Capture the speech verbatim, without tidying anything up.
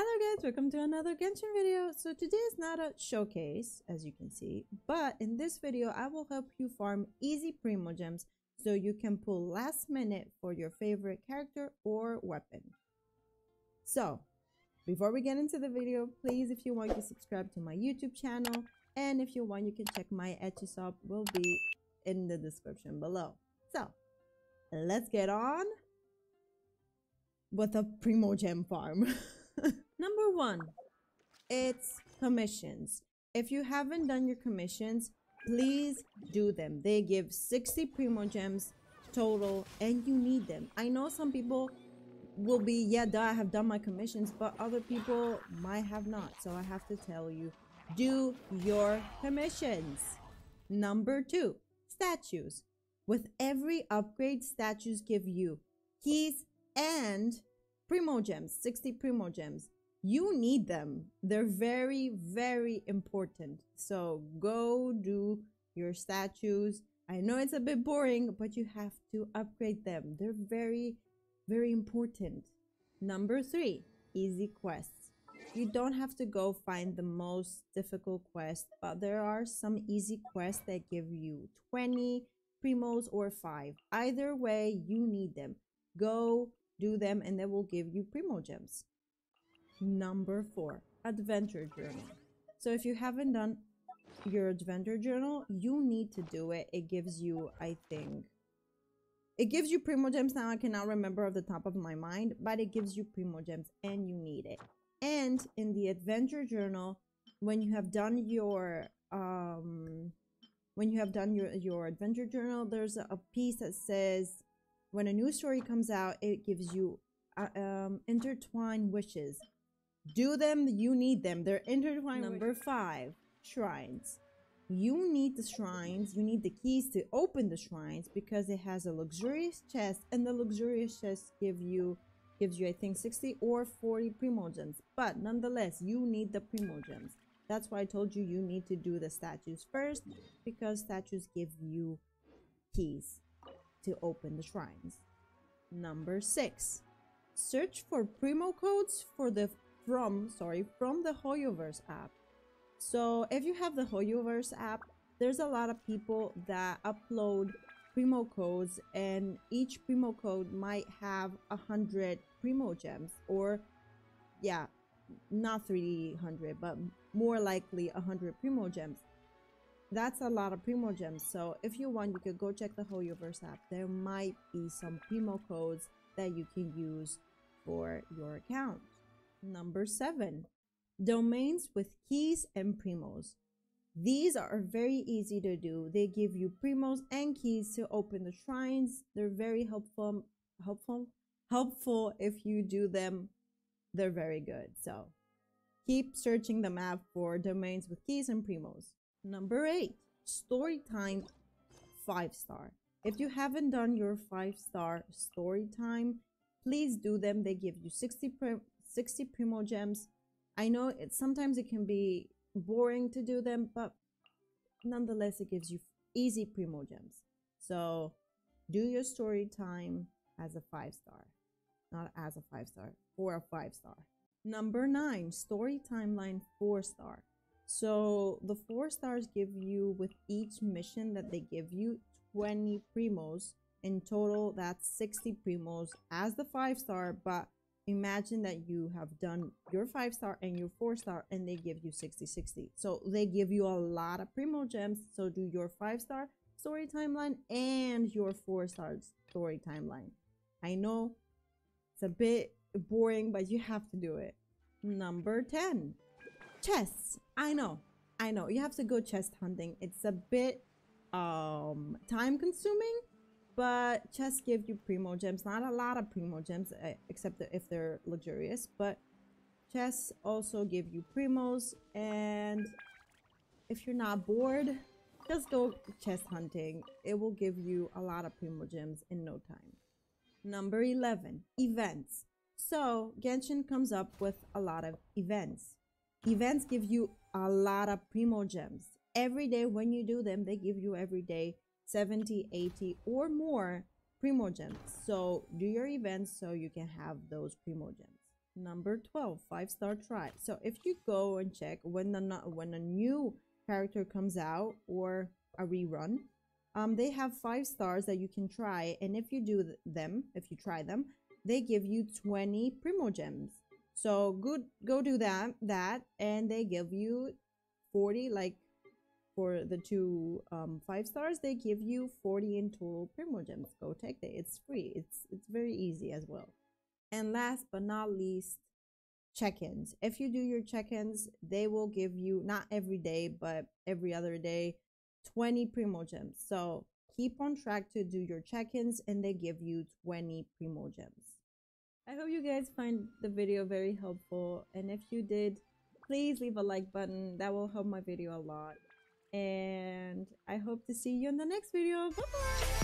Hello guys, welcome to another Genshin video. So today is not a showcase, as you can see, but in this video I will help you farm easy Primogems so you can pull last minute for your favorite character or weapon. So before we get into the video, please, if you want, to subscribe to my YouTube channel, and if you want, you can check my Etsy shop, will be in the description below. So let's get on with a Primogem farm. Number one, it's commissions. If you haven't done your commissions, please do them. They give sixty Primogems total and you need them. I know some people will be, yeah, duh, I have done my commissions, but other people might have not. So I have to tell you, do your commissions. Number two, statues. With every upgrade, statues give you keys and Primogems, sixty Primogems. You need them. They're very, very important. So go do your statues. I know it's a bit boring, but you have to upgrade them. They're very, very important. Number three, easy quests. You don't have to go find the most difficult quest, but there are some easy quests that give you twenty Primos or five. Either way, you need them. Go do them and they will give you Primogems. Number four, adventure journal. So if you haven't done your adventure journal, you need to do it. It gives you, I think, it gives you Primogems. Now I cannot remember off the top of my mind, but it gives you Primogems and you need it. And in the adventure journal, when you have done your um when you have done your your adventure journal, there's a piece that says, when a new story comes out, it gives you uh, um, intertwined wishes. Do them, you need them. They're intertwined. Number five, shrines. You need the shrines, you need the keys to open the shrines because it has a luxurious chest, and the luxurious chest give you, gives you, I think, sixty or forty Primogems. But nonetheless, you need the Primogems. That's why I told you you need to do the statues first, because statues give you keys to open the shrines. Number six, search for Primo codes for the from sorry from the Hoyoverse app. So if you have the Hoyoverse app, there's a lot of people that upload Primo codes, and each Primo code might have a hundred Primogems, or yeah, not three hundred, but more likely a hundred Primogems. That's a lot of Primogems. So if you want, you could go check the Hoyoverse app. There might be some Primo codes that you can use for your account. Number seven, domains with keys and Primos. These are very easy to do. They give you Primos and keys to open the shrines. They're very helpful, helpful, helpful if you do them. They're very good. So keep searching the map for domains with keys and Primos. Number eight, story time five star. If you haven't done your five star story time, please do them. They give you sixty, prim sixty Primogems. I know it sometimes it can be boring to do them, but nonetheless, it gives you easy Primogems. So do your story time as a five star, not as a five star, for a five star. Number nine, story timeline four star. So the four stars give you, with each mission that they give you, twenty Primos. In total, that's sixty Primos as the five star, but imagine that you have done your five star and your four star and they give you sixty sixty. So they give you a lot of Primogems. So do your five star story timeline and your four star story timeline. I know it's a bit boring, but you have to do it. Number ten, chests. I know, I know, you have to go chest hunting. It's a bit um, time consuming, but chests give you Primogems. Not a lot of Primogems, except if they're luxurious, but chests also give you Primos. And if you're not bored, just go chest hunting. It will give you a lot of Primogems in no time. Number eleven, events. So Genshin comes up with a lot of events. Events give you a lot of Primogems. Every day when you do them, they give you every day seventy, eighty or more Primogems. So do your events so you can have those Primogems. Number twelve, five-star try. So if you go and check when the when a new character comes out or a rerun, um, they have five stars that you can try, and if you do them, if you try them, they give you twenty Primogems. So good, go do that, that, and they give you forty. Like for the two um, five stars, they give you forty in total Primogems. Go take it; it's free. It's it's very easy as well. And last but not least, check-ins. If you do your check-ins, they will give you, not every day, but every other day, twenty Primogems. So keep on track to do your check-ins and they give you twenty Primogems. I hope you guys find the video very helpful. And if you did, please leave a like button. That will help my video a lot. And I hope to see you in the next video. Bye-bye!